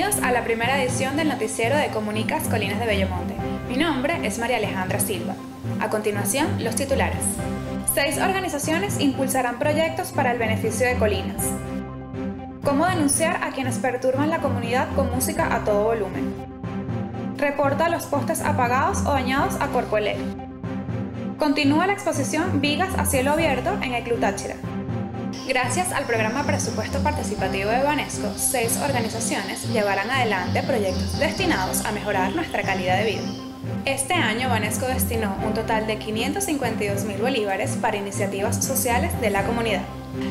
Bienvenidos a la primera edición del noticiero de Comunicas Colinas de Bello Monte. Mi nombre es María Alejandra Silva. A continuación, los titulares. 6 organizaciones impulsarán proyectos para el beneficio de Colinas. Cómo denunciar a quienes perturban la comunidad con música a todo volumen. Reporta los postes apagados o dañados a Corpoelec. Continúa la exposición Vigas a cielo abierto en el Club Táchira. Gracias al programa Presupuesto Participativo de Banesco, 6 organizaciones llevarán adelante proyectos destinados a mejorar nuestra calidad de vida. Este año Banesco destinó un total de 552.000 bolívares para iniciativas sociales de la comunidad.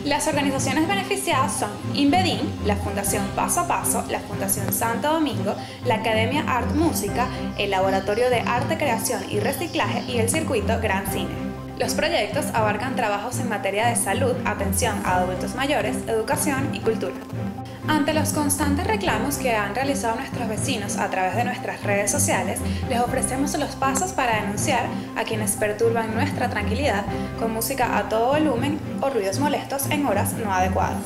Las organizaciones beneficiadas son INVEDIM, la Fundación Paso a Paso, la Fundación Santo Domingo, la Academia Art Música, el Laboratorio de Arte, Creación y Reciclaje y el Circuito Gran Cine. Los proyectos abarcan trabajos en materia de salud, atención a adultos mayores, educación y cultura. Ante los constantes reclamos que han realizado nuestros vecinos a través de nuestras redes sociales, les ofrecemos los pasos para denunciar a quienes perturban nuestra tranquilidad con música a todo volumen o ruidos molestos en horas no adecuadas.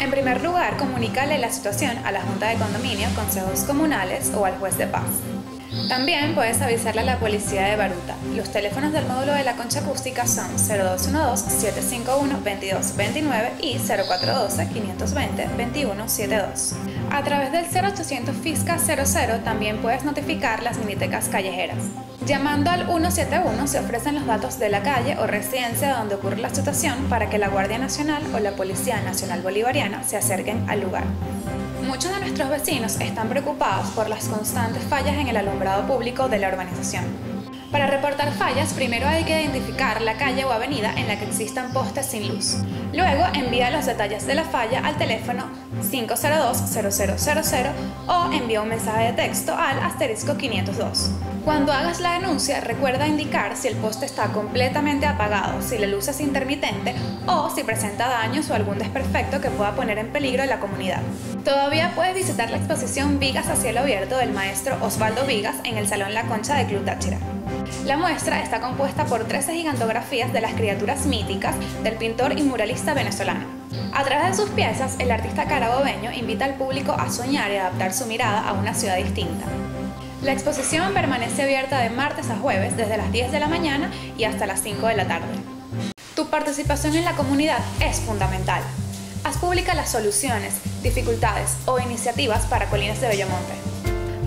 En primer lugar, comunícale la situación a la Junta de Condominio, Consejos Comunales o al Juez de Paz. También puedes avisarle a la policía de Baruta. Los teléfonos del módulo de La Concha acústica son 0212-751-2229 y 0412-520-2172. A través del 0800 Fisca 00 también puedes notificar las minitecas callejeras. Llamando al 171 se ofrecen los datos de la calle o residencia donde ocurre la situación para que la Guardia Nacional o la Policía Nacional Bolivariana se acerquen al lugar. Muchos de nuestros vecinos están preocupados por las constantes fallas en el alumbrado público de la urbanización. Para reportar fallas, primero hay que identificar la calle o avenida en la que existan postes sin luz. Luego envía los detalles de la falla al teléfono 502-0000 o envía un mensaje de texto al *502. Cuando hagas la denuncia, recuerda indicar si el poste está completamente apagado, si la luz es intermitente o si presenta daños o algún desperfecto que pueda poner en peligro a la comunidad. Todavía puedes visitar la exposición Vigas a cielo abierto del maestro Osvaldo Vigas en el Salón La Concha de Club Táchira. La muestra está compuesta por 13 gigantografías de las criaturas míticas del pintor y muralista venezolano. A través de sus piezas, el artista carabobeño invita al público a soñar y adaptar su mirada a una ciudad distinta. La exposición permanece abierta de martes a jueves desde las 10 de la mañana y hasta las 5 de la tarde. Tu participación en la comunidad es fundamental. Haz pública las soluciones, dificultades o iniciativas para Colinas de Bello Monte.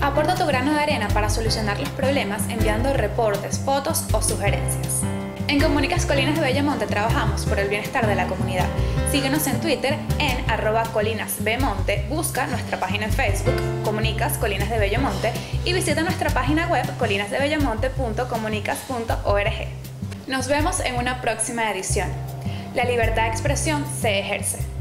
Aporta tu grano de arena para solucionar los problemas enviando reportes, fotos o sugerencias. En Comunicas Colinas de Bello Monte trabajamos por el bienestar de la comunidad. Síguenos en Twitter en @colinasbmonte, busca nuestra página en Facebook, Comunicas Colinas de Bello Monte, y visita nuestra página web colinasdebellomonte.comunicas.org. Nos vemos en una próxima edición. La libertad de expresión se ejerce.